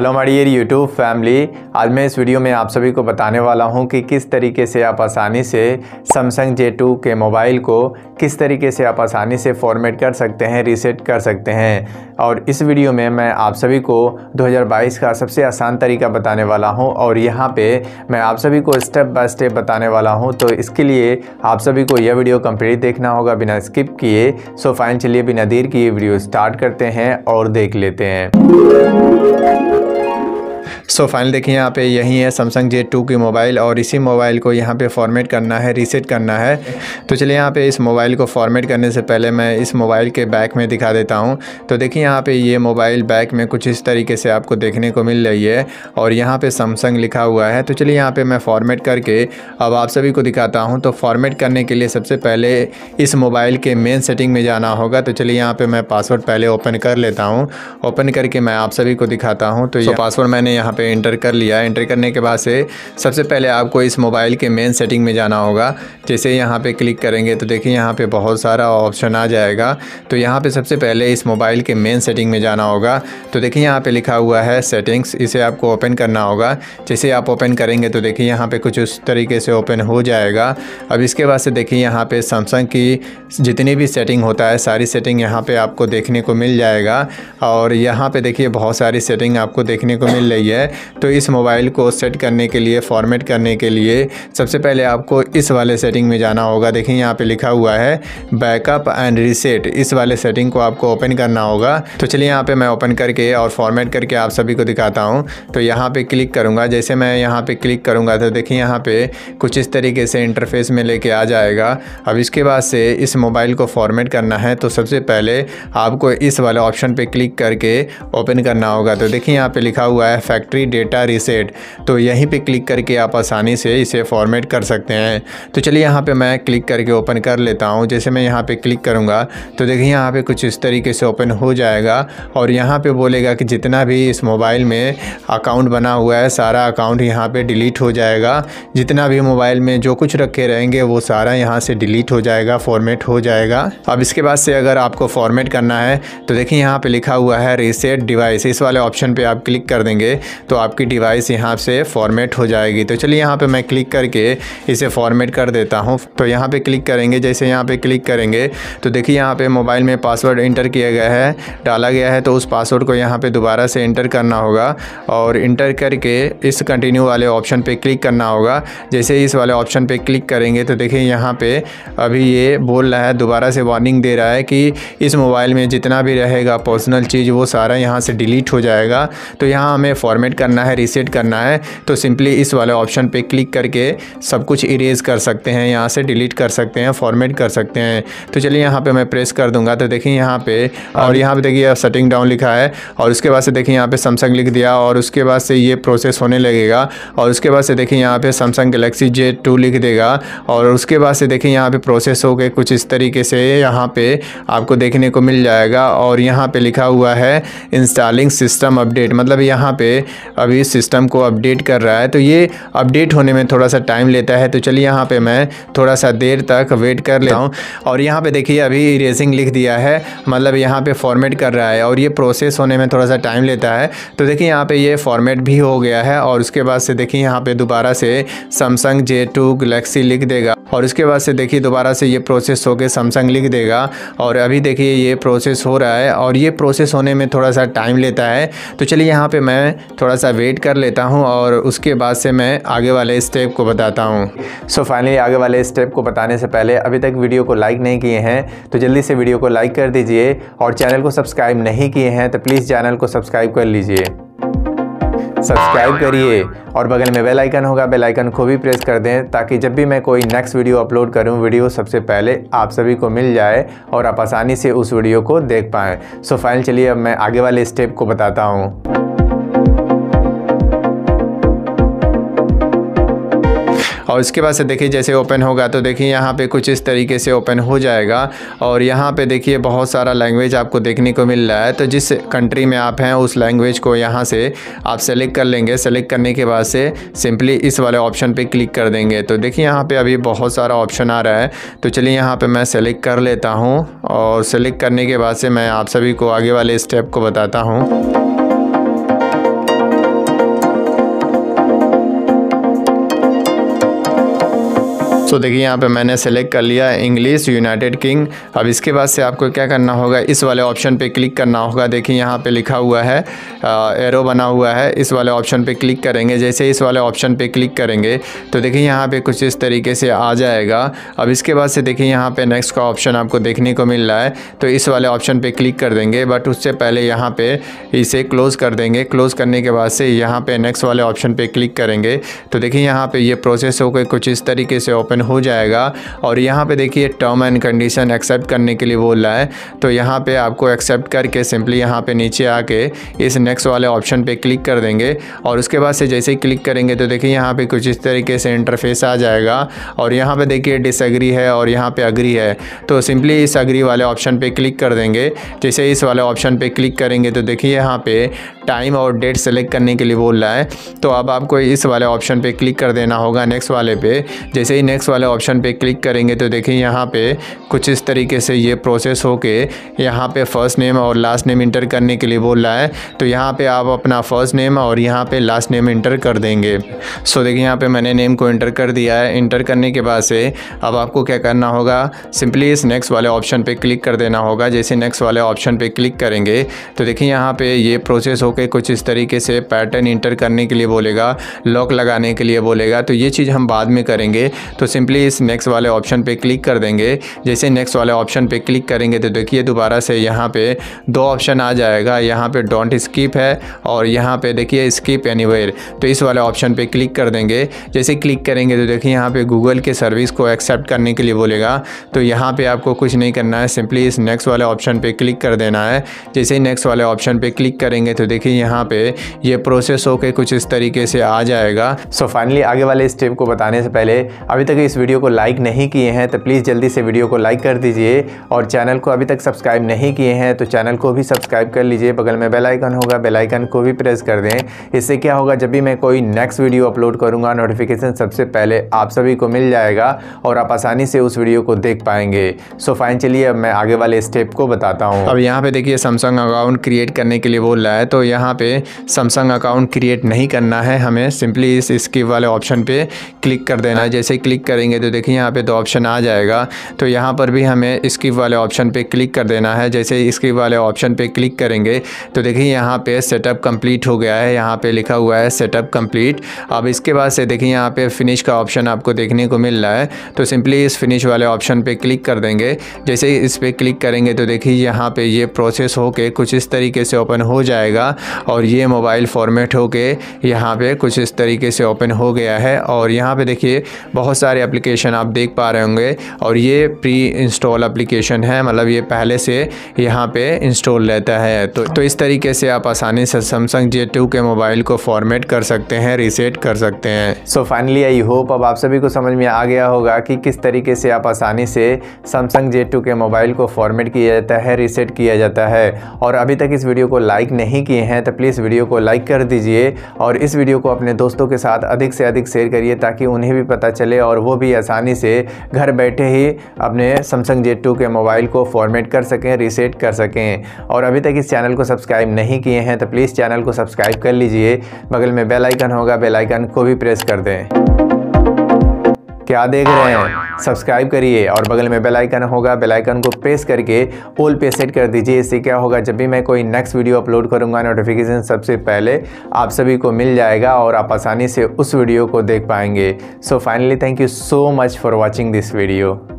Hello my dear YouTube family, आज मैं इस वीडियो में आप सभी को बताने वाला हूं कि किस तरीके से आप आसानी से Samsung J2 के मोबाइल को किस तरीके से आप आसानी से फॉर्मेट कर सकते हैं, रीसेट कर सकते हैं। और इस वीडियो में मैं आप सभी को 2022 का सबसे आसान तरीका बताने वाला हूं और यहां पे मैं आप सभी को स्टेप बाय स्टेप बताने वाला हूँ। तो इसके लिए आप सभी को यह वीडियो कम्प्लीट देखना होगा बिना स्किप किए। सो फाइन, चलिए बिना देर किए वीडियो स्टार्ट करते हैं और देख लेते हैं। सो फाइनल देखिए, यहाँ पे यही है Samsung J2 की मोबाइल और इसी मोबाइल को यहाँ पे फॉर्मेट करना है, रीसेट करना है। तो चलिए यहाँ पे इस मोबाइल को फॉर्मेट करने से पहले मैं इस मोबाइल के बैक में दिखा देता हूँ। तो देखिए यहाँ पे ये मोबाइल बैक में कुछ इस तरीके से आपको देखने को मिल रही है और यहाँ पर Samsung लिखा हुआ है। तो चलिए यहाँ पर मैं फॉर्मेट करके अब आप सभी को दिखाता हूँ। तो फॉर्मेट करने के लिए सबसे पहले इस मोबाइल के मेन सेटिंग में जाना होगा। तो चलिए यहाँ पर मैं पासवर्ड पहले ओपन कर लेता हूँ, ओपन करके मैं आप सभी को दिखाता हूँ। तो ये पासवर्ड मैंने यहाँ पे एंटर कर लिया। एंटर करने के बाद से सबसे पहले आपको इस मोबाइल के मेन सेटिंग में जाना होगा। जैसे यहाँ पे क्लिक करेंगे तो देखिए यहाँ पे बहुत सारा ऑप्शन आ जाएगा। तो यहाँ पे सबसे पहले इस मोबाइल के मेन सेटिंग में जाना होगा। तो देखिए यहाँ पे लिखा हुआ है सेटिंग्स, इसे आपको ओपन करना होगा। जैसे आप ओपन करेंगे तो देखिए यहाँ पर कुछ उस तरीके से ओपन हो जाएगा। अब इसके बाद से देखिए यहाँ पर Samsung की जितनी भी सेटिंग होता है सारी सेटिंग यहाँ पर आपको देखने को मिल जाएगा। और यहाँ पर देखिए बहुत सारी सेटिंग आपको देखने को मिल रही है। तो इस मोबाइल को सेट करने के लिए, फॉर्मेट करने के लिए सबसे पहले आपको इस वाले सेटिंग में जाना होगा। देखिए यहाँ पे लिखा हुआ है बैकअप एंड रीसेट, इस वाले सेटिंग को आपको ओपन करना होगा। तो चलिए यहाँ पे मैं ओपन करके और फॉर्मेट करके आप सभी को दिखाता हूँ। तो यहाँ पे क्लिक करूँगा, जैसे मैं यहाँ पे क्लिक करूँगा तो देखिए यहाँ पे कुछ इस तरीके से इंटरफेस में लेके आ जाएगा। अब इसके बाद से इस मोबाइल को फॉर्मेट करना है तो सबसे पहले आपको इस वाले ऑप्शन पर क्लिक करके ओपन करना होगा। तो देखिए यहाँ पर लिखा हुआ है फैक्ट्री डेटा रीसेट, तो यहीं पे क्लिक करके आप आसानी से इसे फॉर्मेट कर सकते हैं। तो चलिए यहाँ पे मैं क्लिक करके ओपन कर लेता हूँ। जैसे मैं यहाँ पे क्लिक करूँगा तो देखिए यहाँ पे कुछ इस तरीके से ओपन हो जाएगा और यहाँ पे बोलेगा कि जितना भी इस मोबाइल में अकाउंट बना हुआ है सारा अकाउंट यहाँ पर डिलीट हो जाएगा। जितना भी मोबाइल में जो कुछ रखे रहेंगे वो सारा यहाँ से डिलीट हो जाएगा, फॉर्मेट हो जाएगा। अब इसके बाद से अगर आपको फॉर्मेट करना है तो देखिए यहाँ पर लिखा हुआ है रीसेट डिवाइस, इस वाले ऑप्शन पर आप क्लिक कर देंगे तो आपकी डिवाइस यहाँ से फॉर्मेट हो जाएगी। तो चलिए यहाँ पे मैं क्लिक करके इसे फॉर्मेट कर देता हूँ। तो यहाँ पे क्लिक करेंगे, जैसे यहाँ पे क्लिक करेंगे तो देखिए यहाँ पे मोबाइल में पासवर्ड इंटर किया गया है, डाला गया है। तो उस पासवर्ड को यहाँ पे दोबारा से इंटर करना होगा और इंटर करके इस कंटिन्यू वाले ऑप्शन पर क्लिक करना होगा। जैसे इस वाले ऑप्शन पर क्लिक करेंगे तो देखिए यहाँ पर अभी ये बोल रहा है, दोबारा से वार्निंग दे रहा है कि इस मोबाइल में जितना भी रहेगा पर्सनल चीज़ वो सारा यहाँ से डिलीट हो जाएगा। तो यहाँ हमें फॉर्मेट करना है, रीसेट करना है। तो सिंपली इस वाले ऑप्शन पे क्लिक करके सब कुछ इरेज कर सकते हैं, यहाँ से डिलीट कर सकते हैं, फॉर्मेट कर सकते हैं। तो चलिए यहाँ पे मैं प्रेस कर दूंगा तो देखिए यहाँ पे, और यहाँ पे देखिए सेटिंग डाउन लिखा है और उसके बाद से देखिए यहाँ पे Samsung लिख दिया और उसके बाद से ये प्रोसेस होने लगेगा। और उसके बाद से देखिए यहाँ पे Samsung Galaxy J2 लिख देगा और उसके बाद से देखिए यहाँ पर प्रोसेस होकर कुछ इस तरीके से यहाँ पर आपको देखने को मिल जाएगा। और यहाँ पर लिखा हुआ है इंस्टॉलिंग सिस्टम अपडेट, मतलब यहाँ पर अभी सिस्टम को अपडेट कर रहा है। तो ये अपडेट होने में थोड़ा सा टाइम लेता है। तो चलिए यहाँ पे मैं थोड़ा सा देर तक वेट कर लेता हूँ। और यहाँ पे देखिए अभी इरेजिंग लिख दिया है, मतलब यहाँ पे फॉर्मेट कर रहा है और ये प्रोसेस होने में थोड़ा सा टाइम लेता है। तो देखिए यहाँ पे ये फॉर्मेट भी हो गया है और उसके बाद से देखिए यहाँ पर दोबारा से Samsung J2 Galaxy लिख देगा और उसके बाद से देखिए दोबारा से ये प्रोसेस होकर Samsung लिख देगा। और अभी देखिए ये प्रोसेस हो रहा है और ये प्रोसेस होने में थोड़ा सा टाइम लेता है। तो चलिए यहाँ पे मैं थोड़ा सा वेट कर लेता हूँ और उसके बाद से मैं आगे वाले स्टेप को बताता हूँ। सो फाइनली आगे वाले स्टेप को बताने से पहले अभी तक वीडियो को लाइक नहीं किए हैं तो जल्दी से वीडियो को लाइक कर दीजिए और चैनल को सब्सक्राइब नहीं किए हैं तो प्लीज़ चैनल को सब्सक्राइब कर लीजिए, सब्सक्राइब करिए और बगल में बेल आइकन होगा, बेल आइकन को भी प्रेस कर दें ताकि जब भी मैं कोई नेक्स्ट वीडियो अपलोड करूं वीडियो सबसे पहले आप सभी को मिल जाए और आप आसानी से उस वीडियो को देख पाएँ। सो फाइनल चलिए अब मैं आगे वाले स्टेप को बताता हूं। और इसके बाद से देखिए जैसे ओपन होगा तो देखिए यहाँ पे कुछ इस तरीके से ओपन हो जाएगा और यहाँ पे देखिए बहुत सारा लैंग्वेज आपको देखने को मिल रहा है। तो जिस कंट्री में आप हैं उस लैंग्वेज को यहाँ से आप सेलेक्ट कर लेंगे। सेलेक्ट करने के बाद से सिंपली इस वाले ऑप्शन पे क्लिक कर देंगे। तो देखिए यहाँ पे अभी बहुत सारा ऑप्शन आ रहा है। तो चलिए यहाँ पर मैं सेलेक्ट कर लेता हूँ और सेलेक्ट करने के बाद से मैं आप सभी को आगे वाले स्टेप को बताता हूँ। सो देखिए यहाँ पे मैंने सेलेक्ट कर लिया इंग्लिश यूनाइटेड किंग। अब इसके बाद से आपको क्या करना होगा, इस वाले ऑप्शन पे क्लिक करना होगा। देखिए यहाँ पे लिखा हुआ है, एरो बना हुआ है, इस वाले ऑप्शन पे क्लिक करेंगे। जैसे इस वाले ऑप्शन पे क्लिक करेंगे तो देखिए यहाँ पे कुछ इस तरीके से आ जाएगा। अब इसके बाद से देखिए यहाँ पे नेक्स्ट का ऑप्शन आपको देखने को मिल रहा है, तो इस वाले ऑप्शन पे क्लिक कर देंगे। बट उससे पहले यहाँ पे इसे क्लोज़ कर देंगे। क्लोज़ करने के बाद से यहाँ पे नेक्स्ट वाले ऑप्शन पे क्लिक करेंगे तो देखिए यहाँ पे ये प्रोसेस होकर कुछ इस तरीके से ओपन हो जाएगा। और यहाँ पे देखिए टर्म एंड कंडीशन एक्सेप्ट करने के लिए बोल रहा है, तो यहाँ पे आपको एक्सेप्ट करके सिंपली यहाँ पे नीचे आके इस नेक्स्ट वाले ऑप्शन पे क्लिक कर देंगे। और उसके बाद से जैसे ही क्लिक करेंगे तो देखिए यहाँ पे कुछ इस तरीके से इंटरफेस आ जाएगा। और यहाँ पे देखिए डिसएग्री है और यहाँ पे अग्री है, तो सिंपली इस अग्री वाले ऑप्शन पे क्लिक कर देंगे। जैसे इस वाले ऑप्शन पे क्लिक करेंगे तो देखिए यहाँ पे टाइम और डेट सेलेक्ट करने के लिए बोल रहा है, तो अब आपको इस वाले ऑप्शन पे क्लिक कर देना होगा नेक्स्ट वाले पे। जैसे ही नेक्स्ट वाले ऑप्शन पे क्लिक करेंगे तो देखिए यहाँ पे कुछ इस तरीके से ये प्रोसेस होके यहाँ पे फर्स्ट नेम और लास्ट नेम इंटर करने के लिए बोल रहा है, तो यहाँ पे आप अपना फर्स्ट नेम और यहाँ पे लास्ट नेम इंटर कर देंगे। सो देखिए यहाँ पे मैंने नेम को इंटर कर दिया है। इंटर करने के बाद से अब आपको क्या करना होगा, सिंपली इस नेक्स्ट वाले ऑप्शन पे क्लिक कर देना होगा। जैसे नेक्स्ट वाले ऑप्शन पे क्लिक करेंगे तो देखिए यहाँ पे ये प्रोसेस होके कुछ इस तरीके से पैटर्न इंटर करने के लिए बोलेगा, लॉक लगाने के लिए बोलेगा, तो ये चीज़ हम बाद में करेंगे। तो सिंपली इस नेक्स्ट वाले ऑप्शन पे क्लिक कर देंगे। जैसे नेक्स्ट वाले ऑप्शन पे क्लिक करेंगे तो देखिए दोबारा से यहाँ पे दो ऑप्शन आ जाएगा। यहाँ पे डोंट स्किप है और यहाँ पे देखिए स्किप एनीवेयर, तो इस वाले ऑप्शन पे क्लिक कर देंगे। जैसे क्लिक करेंगे तो देखिए यहाँ पे गूगल के सर्विस को एक्सेप्ट करने के लिए बोलेगा, तो यहाँ पे आपको कुछ नहीं करना है, सिंपली इस नेक्स्ट वाले ऑप्शन पे क्लिक कर देना है। जैसे ही नेक्स्ट वाले ऑप्शन पे क्लिक करेंगे तो देखिए यहाँ पे ये प्रोसेस होके कुछ इस तरीके से आ जाएगा। सो फाइनली आगे वाले स्टेप को बताने से पहले अभी तक इस वीडियो को लाइक नहीं किए हैं तो प्लीज़ जल्दी से वीडियो को लाइक कर दीजिए, और चैनल को अभी तक सब्सक्राइब नहीं किए हैं तो चैनल को भी सब्सक्राइब कर लीजिए। बगल में बेल आइकन होगा, बेल आइकन को भी प्रेस कर दें। इससे क्या होगा, जब भी मैं कोई नेक्स्ट वीडियो अपलोड करूंगा नोटिफिकेशन सबसे पहले आप सभी को मिल जाएगा और आप आसानी से उस वीडियो को देख पाएंगे। सो फाइन, चलिए अब मैं आगे वाले स्टेप को बताता हूँ। अब यहाँ पे देखिए सैमसंग अकाउंट क्रिएट करने के लिए बोल रहा है, तो यहाँ पे सैमसंग अकाउंट क्रिएट नहीं करना है हमें, सिंपली इस स्किप वाले ऑप्शन पे क्लिक कर देना है। जैसे क्लिक करेंगे तो देखिए यहाँ पे दो ऑप्शन आ जाएगा, तो यहाँ पर भी हमें स्किप वाले ऑप्शन पे क्लिक कर देना है। जैसे स्किप वाले ऑप्शन पे क्लिक करेंगे तो देखिए यहाँ पे सेटअप कंप्लीट हो गया है, यहाँ पे लिखा हुआ है सेटअप कंप्लीट। अब इसके बाद से देखिए यहाँ पे फिनिश का ऑप्शन आपको देखने को मिल रहा है, तो सिंपली इस फिनिश वाले ऑप्शन पे क्लिक कर देंगे। जैसे इस पर क्लिक करेंगे तो देखिए यहाँ पे ये प्रोसेस होके कुछ इस तरीके से ओपन हो जाएगा। और ये मोबाइल फॉर्मेट होके यहाँ पे कुछ इस तरीके से ओपन हो गया है। और यहाँ पे देखिए बहुत सारे एप्लीकेशन आप देख पा रहे होंगे, और ये प्री इंस्टॉल एप्लीकेशन है, मतलब ये पहले से यहाँ पे इंस्टॉल रहता है। तो इस तरीके से आप आसानी से सैमसंग J2 के मोबाइल को फॉर्मेट कर सकते हैं, रीसेट कर सकते हैं। सो फाइनली आई होप अब आप सभी को समझ में आ गया होगा कि किस तरीके से आप आसानी से सैमसंग J2 के मोबाइल को फॉर्मेट किया जाता है, रीसेट किया जाता है। और अभी तक इस वीडियो को लाइक नहीं किए हैं तो प्लीज़ वीडियो को लाइक कर दीजिए, और इस वीडियो को अपने दोस्तों के साथ अधिक से अधिक शेयर करिए ताकि उन्हें भी पता चले और वो भी आसानी से घर बैठे ही अपने सैमसंग J2 के मोबाइल को फॉर्मेट कर सकें, रीसेट कर सकें। और अभी तक इस चैनल को सब्सक्राइब नहीं किए हैं तो प्लीज़ चैनल को सब्सक्राइब कर लीजिए। बगल में बेल आइकन होगा, बेल आइकन को भी प्रेस कर दें। क्या देख रहे हैं, सब्सक्राइब करिए और बगल में बेल आइकन होगा, बेल आइकन को प्रेस करके ऑल पे सेट कर दीजिए। इससे क्या होगा, जब भी मैं कोई नेक्स्ट वीडियो अपलोड करूंगा नोटिफिकेशन सबसे पहले आप सभी को मिल जाएगा और आप आसानी से उस वीडियो को देख पाएंगे। So finally thank you so much for watching this video.